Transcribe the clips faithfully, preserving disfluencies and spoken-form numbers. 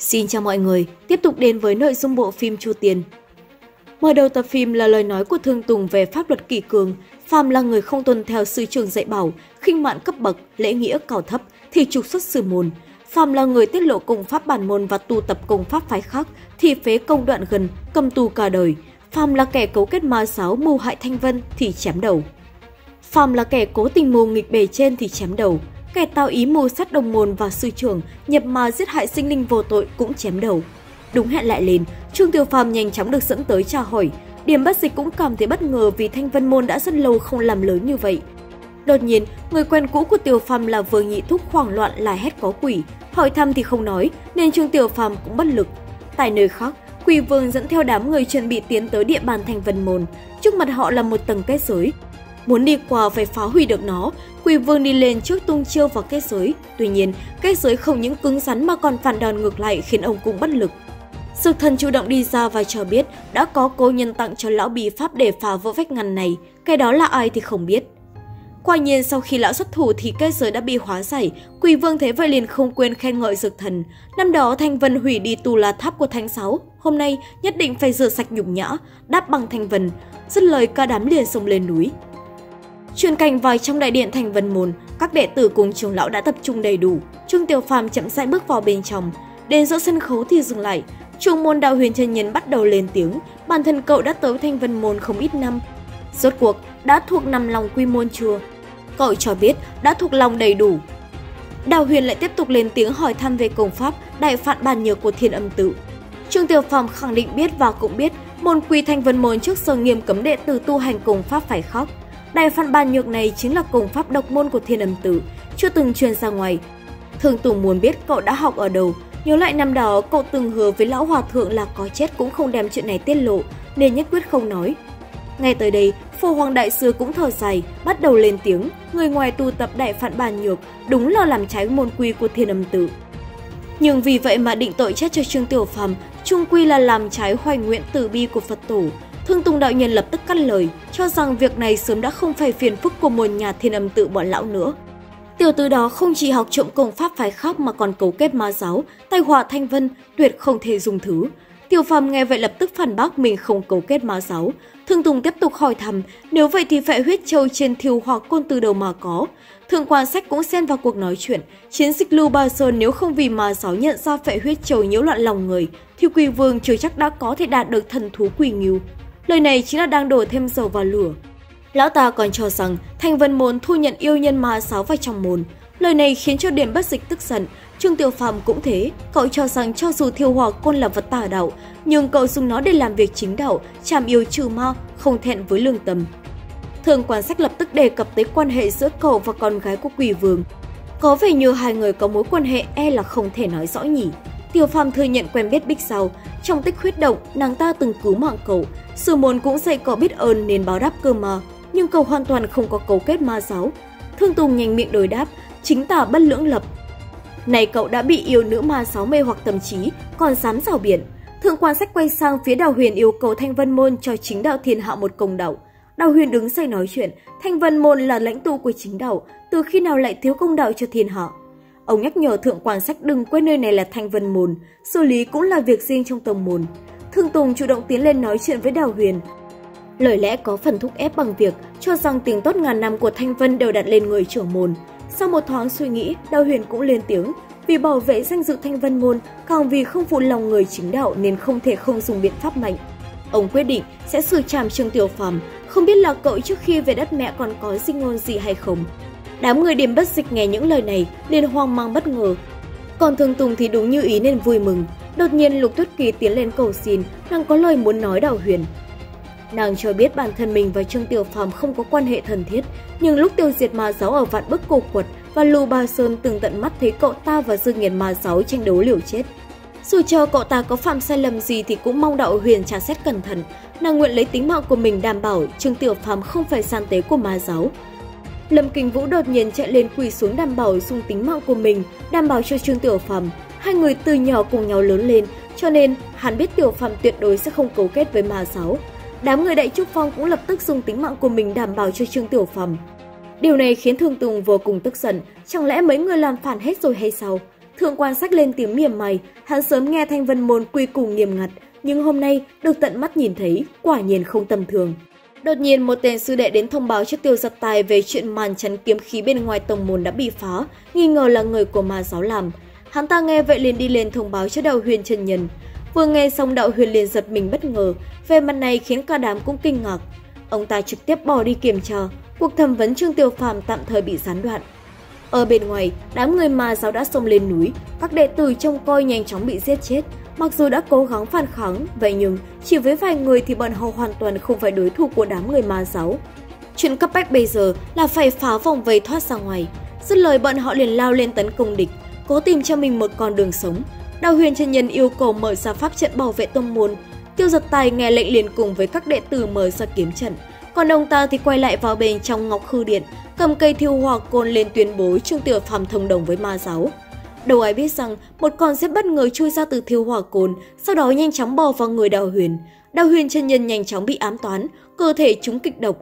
Xin chào mọi người, tiếp tục đến với nội dung bộ phim Tru Tiên. Mở đầu tập phim là lời nói của Thường Tùng về pháp luật kỷ cường. Phàm là người không tuân theo sư trưởng dạy bảo, khinh mạn cấp bậc, lễ nghĩa cao thấp thì trục xuất sư môn. Phàm là người tiết lộ công pháp bản môn và tu tập công pháp phái khác thì phế công đoạn gần, cầm tù cả đời. Phàm là kẻ cấu kết ma giáo mưu hại Thanh Vân thì chém đầu. Phàm là kẻ cố tình mưu nghịch bề trên thì chém đầu. Kẻ tạo ý mưu sát đồng môn và sư trưởng, nhập ma giết hại sinh linh vô tội cũng chém đầu. Đúng hẹn lại lên, Trương Tiểu Phàm nhanh chóng được dẫn tới tra hỏi. Điểm Bất Dịch cũng cảm thấy bất ngờ vì Thanh Vân Môn đã rất lâu không làm lớn như vậy. Đột nhiên, người quen cũ của Tiểu Phàm là Vương Nhị Thúc hoảng loạn là hét có quỷ. Hỏi thăm thì không nói, nên Trương Tiểu Phàm cũng bất lực. Tại nơi khác, Quỷ Vương dẫn theo đám người chuẩn bị tiến tới địa bàn Thanh Vân Môn. Trước mặt họ là một tầng kết giới. Muốn đi qua phải phá hủy được nó, Quỷ Vương đi lên trước tung chiêu vào kết giới. Tuy nhiên, kết giới không những cứng rắn mà còn phản đòn ngược lại khiến ông cũng bất lực. Dược Thần chủ động đi ra và cho biết đã có cô nhân tặng cho lão bí pháp để phá vỡ vách ngăn này, cái đó là ai thì không biết. Quả nhiên sau khi lão xuất thủ thì kết giới đã bị hóa giải, Quỷ Vương thế vậy liền không quên khen ngợi Dược Thần. Năm đó Thanh Vân hủy đi Tù La Tháp của Thánh Sáu, hôm nay nhất định phải rửa sạch nhục nhã, đáp bằng Thanh Vân. Dứt lời cả đám liền xông lên núi. Chuyển cảnh vào trong đại điện Thanh Vân Môn, các đệ tử cùng trưởng lão đã tập trung đầy đủ. Trương Tiểu Phàm chậm rãi bước vào bên trong, đến giữa sân khấu thì dừng lại. Trưởng môn Đạo Huyền chân nhân bắt đầu lên tiếng, bản thân cậu đã tới Thanh Vân Môn không ít năm. Rốt cuộc, đã thuộc nằm lòng quy môn chưa? Cậu cho biết đã thuộc lòng đầy đủ. Đạo Huyền lại tiếp tục lên tiếng hỏi thăm về công pháp Đại Phạm Bà Nhược của Thiên Âm Tử. Trương Tiểu Phàm khẳng định biết và cũng biết môn quy Thanh Vân Môn trước giờ nghiêm cấm đệ tử tu hành công pháp phải khóc. Đại Phạm Bà Nhược này chính là công pháp độc môn của Thiên Âm Tử, chưa từng truyền ra ngoài. Thường Tùng muốn biết cậu đã học ở đâu. Nhớ lại năm đó, cậu từng hứa với Lão Hòa Thượng là có chết cũng không đem chuyện này tiết lộ, nên nhất quyết không nói. Ngay tới đây, Phổ Hoằng Đại Sư cũng thở dài, bắt đầu lên tiếng, người ngoài tu tập Đại Phạm Bà Nhược đúng là làm trái môn quy của Thiên Âm Tử. Nhưng vì vậy mà định tội chết cho Trương Tiểu Phàm, chung quy là làm trái hoài nguyện từ bi của Phật Tổ. Thường Tùng đạo nhân lập tức cắt lời, cho rằng việc này sớm đã không phải phiền phức của môn nhà Thiên Âm Tự bọn lão nữa. Tiểu tử đó không chỉ học trộm công pháp phái khác mà còn cấu kết ma giáo, tai họa Thanh Vân, tuyệt không thể dùng thứ. Tiểu Phàm nghe vậy lập tức phản bác mình không cấu kết ma giáo. Thường Tùng tiếp tục hỏi thăm, nếu vậy thì phải huyết châu trên Thiêu Hỏa Côn từ đầu mà có. Thượng quan Sách cũng xen vào cuộc nói chuyện, chiến dịch Lưu Ba Sơn nếu không vì ma giáo nhận ra phải huyết châu nhiễu loạn lòng người, thì Quỷ Vương chưa chắc đã có thể đạt được thần thú Quỷ Ngưu. Lời này chính là đang đổ thêm dầu vào lửa. Lão ta còn cho rằng Thanh Vân Môn thu nhận yêu nhân ma giáo vào trong môn. Lời này khiến cho Điểm Bất Dịch tức giận. Trương Tiểu Phàm cũng thế, cậu cho rằng cho dù Thiêu Hỏa Côn là vật tà đạo, nhưng cậu dùng nó để làm việc chính đạo, trảm yêu trừ ma, không thẹn với lương tâm. Thường quan Sách lập tức đề cập tới quan hệ giữa cậu và con gái của Quỷ Vương. Có vẻ như hai người có mối quan hệ e là không thể nói rõ nhỉ. Tiểu Phàm thừa nhận quen biết Bích Sào, trong tích huyết động nàng ta từng cứu mạng cậu, sư môn cũng dạy cậu biết ơn nên báo đáp cơ mà, nhưng cậu hoàn toàn không có cấu kết ma giáo. Thương Tùng nhanh miệng đối đáp, chính tả bất lưỡng lập. Này cậu đã bị yêu nữ ma giáo mê hoặc tâm trí, còn dám rảo biện. Thượng quan Sách quay sang phía Đạo Huyền yêu cầu Thanh Vân Môn cho chính đạo thiên hạ một công đạo. Đạo Huyền đứng dậy nói chuyện, Thanh Vân Môn là lãnh tụ của chính đạo, từ khi nào lại thiếu công đạo cho thiên hạ? Ông nhắc nhở Thượng quan Sách đừng quên nơi này là Thanh Vân Môn, xử lý cũng là việc riêng trong tông môn. Thương Tùng chủ động tiến lên nói chuyện với Đạo Huyền. Lời lẽ có phần thúc ép bằng việc cho rằng tiếng tốt ngàn năm của Thanh Vân đều đặt lên người trưởng môn. Sau một thoáng suy nghĩ, Đạo Huyền cũng lên tiếng, vì bảo vệ danh dự Thanh Vân Môn, càng vì không phụ lòng người chính đạo nên không thể không dùng biện pháp mạnh. Ông quyết định sẽ xử trảm Trương Tiểu Phàm, không biết là cậu trước khi về đất mẹ còn có dinh ngôn gì hay không. Đám người Điểm Bất Dịch nghe những lời này liền hoang mang bất ngờ. Còn Thường Tùng thì đúng như ý nên vui mừng. Đột nhiên Lục Tuyết Kỳ tiến lên cầu xin, nàng có lời muốn nói Đạo Huyền. Nàng cho biết bản thân mình và Trương Tiểu Phàm không có quan hệ thân thiết, nhưng lúc tiêu diệt ma giáo ở Vạn Bức Cổ Quật và Lưu Ba Sơn từng tận mắt thấy cậu ta và Dương Nghiền ma giáo tranh đấu liều chết. Dù cho cậu ta có phạm sai lầm gì thì cũng mong Đạo Huyền tra xét cẩn thận. Nàng nguyện lấy tính mạng của mình đảm bảo Trương Tiểu Phàm không phải gian tế của ma giáo. Lâm Kinh Vũ đột nhiên chạy lên quỳ xuống đảm bảo dùng tính mạng của mình, đảm bảo cho Trương Tiểu Phàm. Hai người từ nhỏ cùng nhau lớn lên, cho nên hắn biết Tiểu Phàm tuyệt đối sẽ không cấu kết với ma giáo. Đám người Đại Trúc Phong cũng lập tức dùng tính mạng của mình đảm bảo cho Trương Tiểu Phàm. Điều này khiến Thường Tùng vô cùng tức giận, chẳng lẽ mấy người làm phản hết rồi hay sao? Thượng quan Sách lên tiếng mỉa mày, hắn sớm nghe Thanh Vân Môn quy củ nghiêm ngặt, nhưng hôm nay được tận mắt nhìn thấy, quả nhiên không tầm thường. Đột nhiên một tên sư đệ đến thông báo cho Tiêu Dật Tài về chuyện màn chắn kiếm khí bên ngoài tông môn đã bị phá, nghi ngờ là người của ma giáo làm. Hắn ta nghe vậy liền đi lên thông báo cho Đạo Huyền chân nhân. Vừa nghe xong Đạo Huyền liền giật mình bất ngờ, về mặt này khiến cả đám cũng kinh ngạc. Ông ta trực tiếp bỏ đi kiểm tra, cuộc thẩm vấn Trương Tiểu Phàm tạm thời bị gián đoạn. Ở bên ngoài, đám người ma giáo đã xông lên núi, các đệ tử trông coi nhanh chóng bị giết chết. Mặc dù đã cố gắng phản kháng, vậy nhưng chỉ với vài người thì bọn họ hoàn toàn không phải đối thủ của đám người ma giáo. Chuyện cấp bách bây giờ là phải phá vòng vây thoát ra ngoài. Dứt lời bọn họ liền lao lên tấn công địch, cố tìm cho mình một con đường sống. Đạo Huyền chân nhân yêu cầu mở ra pháp trận bảo vệ tông môn. Tiêu Dật Tài nghe lệnh liền cùng với các đệ tử mở ra kiếm trận, còn ông ta thì quay lại vào bên trong Ngọc Hư Điện, cầm cây Thiêu Hỏa Côn lên tuyên bố Trương Tiểu Phàm thông đồng với ma giáo. Đâu ai biết rằng một con rết bất ngờ chui ra từ Thiêu Hỏa Côn, sau đó nhanh chóng bò vào người Đạo Huyền. Đạo Huyền chân nhân nhanh chóng bị ám toán, cơ thể trúng kịch độc.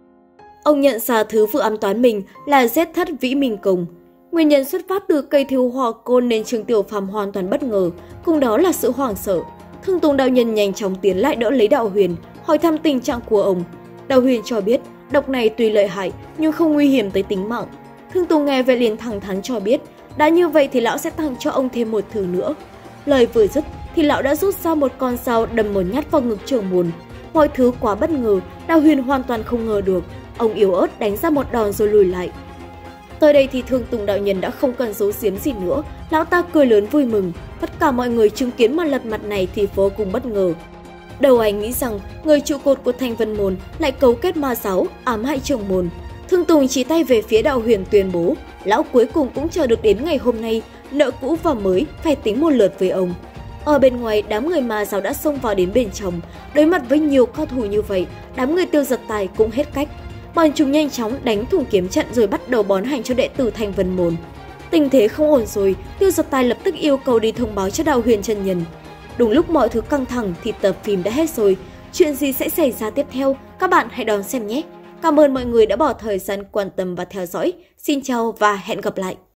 Ông nhận ra thứ vừa ám toán mình là Rết Thất Vĩ Minh Công. Nguyên nhân xuất phát từ cây Thiêu Hỏa Côn nên Trương Tiểu Phàm hoàn toàn bất ngờ, cùng đó là sự hoảng sợ. Thương Tùng đạo nhân nhanh chóng tiến lại đỡ lấy Đạo Huyền, hỏi thăm tình trạng của ông. Đạo Huyền cho biết độc này tuy lợi hại nhưng không nguy hiểm tới tính mạng. Thương Tùng nghe về liền thẳng thắn cho biết đã như vậy thì lão sẽ tặng cho ông thêm một thứ nữa. Lời vừa dứt thì lão đã rút ra một con dao đâm một nhát vào ngực trưởng môn. Mọi thứ quá bất ngờ, Đạo Huyền hoàn toàn không ngờ được. Ông yếu ớt đánh ra một đòn rồi lùi lại. Tới đây thì Thương Tùng đạo nhân đã không cần giấu giếm gì nữa, lão ta cười lớn vui mừng. Tất cả mọi người chứng kiến màn lật mặt này thì vô cùng bất ngờ. Đầu anh nghĩ rằng người trụ cột của Thanh Vân Môn lại cấu kết ma giáo ám hại trưởng môn. Thương Tùng chỉ tay về phía Đạo Huyền tuyên bố lão cuối cùng cũng chờ được đến ngày hôm nay, nợ cũ và mới phải tính một lượt với ông. Ở bên ngoài, đám người ma giáo đã xông vào đến bên trong. Đối mặt với nhiều cao thủ như vậy, đám người Tiêu Dật Tài cũng hết cách. Bọn chúng nhanh chóng đánh thủng kiếm trận rồi bắt đầu bón hành cho đệ tử Thanh Vân Môn. Tình thế không ổn rồi, Tiêu Dật Tài lập tức yêu cầu đi thông báo cho Đạo Huyền chân nhân. Đúng lúc mọi thứ căng thẳng thì tập phim đã hết rồi. Chuyện gì sẽ xảy ra tiếp theo? Các bạn hãy đón xem nhé! Cảm ơn mọi người đã bỏ thời gian quan tâm và theo dõi. Xin chào và hẹn gặp lại!